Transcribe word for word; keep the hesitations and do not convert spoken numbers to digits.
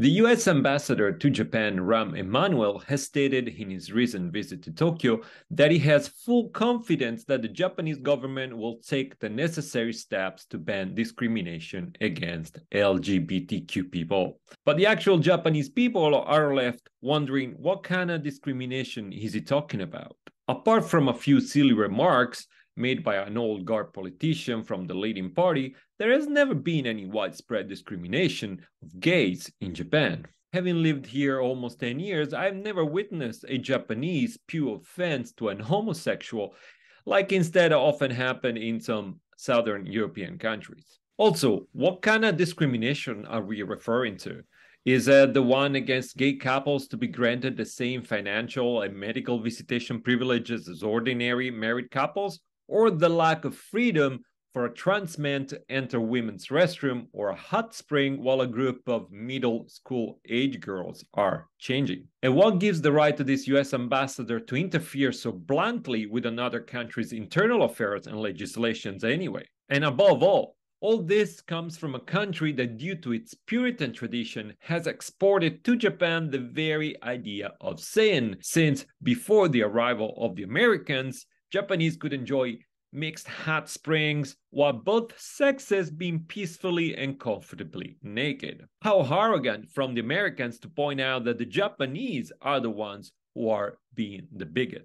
The U S ambassador to Japan, Rahm Emanuel, has stated in his recent visit to Tokyo that he has full confidence that the Japanese government will take the necessary steps to ban discrimination against L G B T Q people. But the actual Japanese people are left wondering, what kind of discrimination is he talking about? Apart from a few silly remarks made by an old guard politician from the leading party, there has never been any widespread discrimination of gays in Japan. Having lived here almost ten years, I've never witnessed a Japanese pure offense to an homosexual, like instead often happen in some southern European countries. Also, what kind of discrimination are we referring to? Is uh, the one against gay couples to be granted the same financial and medical visitation privileges as ordinary married couples? Or the lack of freedom for a trans man to enter women's restroom or a hot spring while a group of middle school age girls are changing? And what gives the right to this U S ambassador to interfere so bluntly with another country's internal affairs and legislations anyway? And above all, all this comes from a country that, due to its Puritan tradition, has exported to Japan the very idea of sin, since before the arrival of the Americans, Japanese could enjoy mixed hot springs while both sexes being peacefully and comfortably naked. How arrogant from the Americans to point out that the Japanese are the ones who are being the bigot.